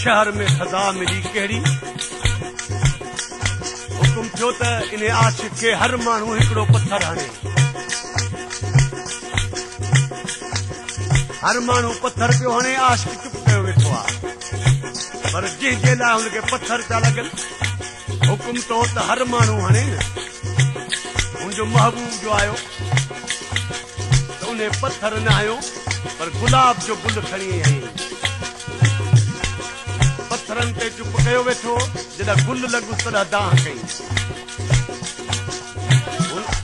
शहर में सदा मिली कहिड़ी हुकुम थियो त इन आशिक के हर माण्हू हिकिड़ो पत्थर आणे, हर माण्हू पत्थर पियो हाणे। आशिक चुप कयो वेठो आहे, पर जंहिंजे लाइ हुनखे पत्थर पिया लॻनि। हुकुम थियो त हर माण्हू हाणे न हुनजो महबूब जो आयो त उन पत्थर न आयो पर गुलाब जो गुल खणी आई। पत्थरन ते चुप कयो वेठो, जॾहिं गुल लॻुसि तॾहिं दाह कई।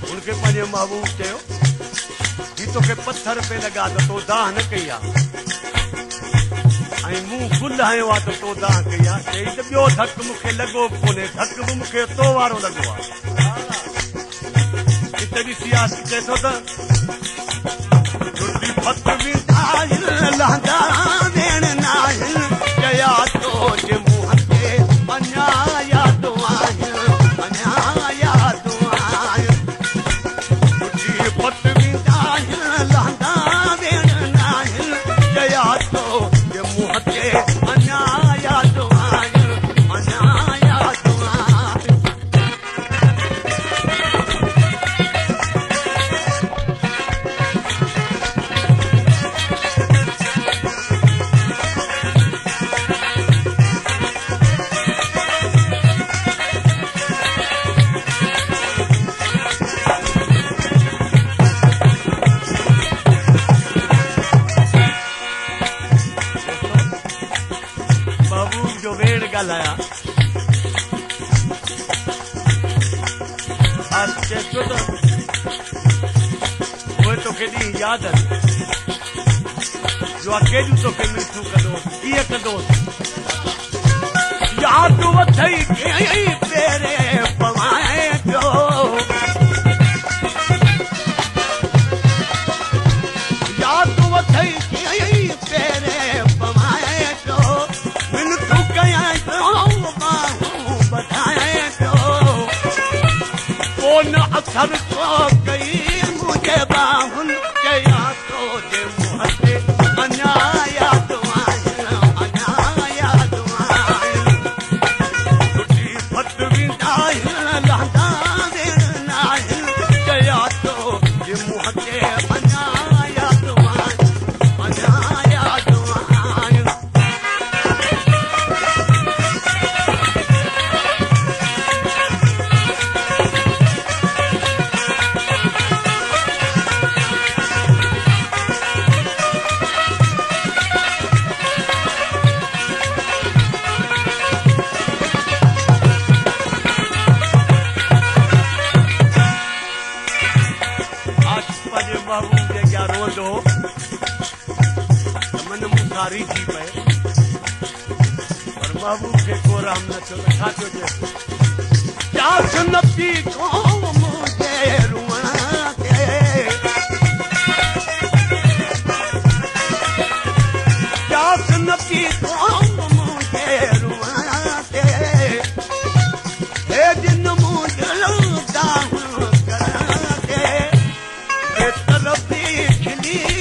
हुनखे पंहिंजे महबूब चयो, ही तोखे पत्थर पे लॻा त तो दाह न कई आहे, ऐं मूं गुल हयो आहे त तो दाह कई आहे। चई त ॿियो धक मूंखे लॻो कोन्हे, धक बि मूंखे तो वारो लॻो आहे। हिते बि सियास चए थो त या तो मुंह ते अञाया दुआया अञाया दुआया मुझी पट विदाय लहंदा वेण नाहिल। या तो मुंह ते अञाया दुआया अञाया याद जो केजू तो के मिठू कदो किए कदो याद तो वथई के तेरे पवाए जो याद तो वथई के तेरे पवाए जो मिन तू कया तो बाहू बताए जो ओ न असर को गई मुझे बाहुन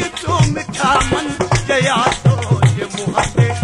तो मिठा मन जया तो ये मुहब्बत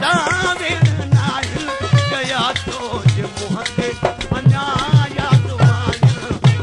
हाँ।